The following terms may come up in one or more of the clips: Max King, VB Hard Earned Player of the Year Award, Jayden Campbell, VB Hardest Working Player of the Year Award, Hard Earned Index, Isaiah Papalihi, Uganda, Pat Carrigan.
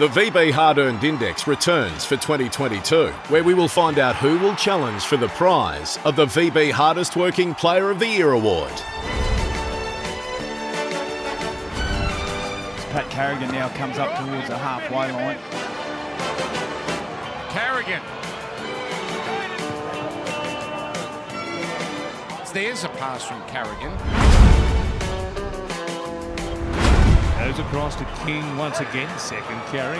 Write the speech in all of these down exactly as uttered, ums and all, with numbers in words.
The V B Hard Earned Index returns for twenty twenty-two, where we will find out who will challenge for the prize of the V B Hardest Working Player of the Year Award. Pat Carrigan now comes up towards the halfway line. Carrigan. There's a pass from Carrigan. Goes across to King once again, second carry.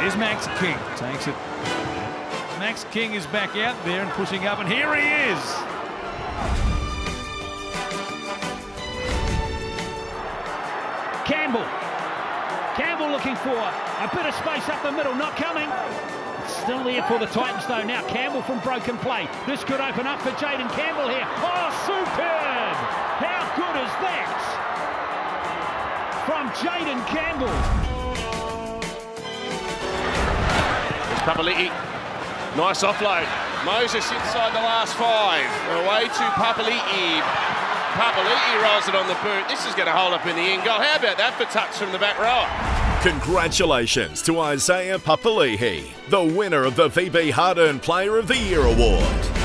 There's Max King, takes it. Max King is back out there and pushing up, and here he is. Campbell. Campbell looking for a bit of space up the middle, not coming. It's still there for the Titans though. Now Campbell from broken play. This could open up for Jayden Campbell here. Oh, superb! How good is that? From Jayden Campbell. There's Papalihi. Nice offload. Moses inside the last five. Away to Papalihi. Papalihi rolls it on the boot. This is going to hold up in the end goal. How about that for touch from the back row? Congratulations to Isaiah Papalihi, the winner of the V B Hard Earned Player of the Year Award.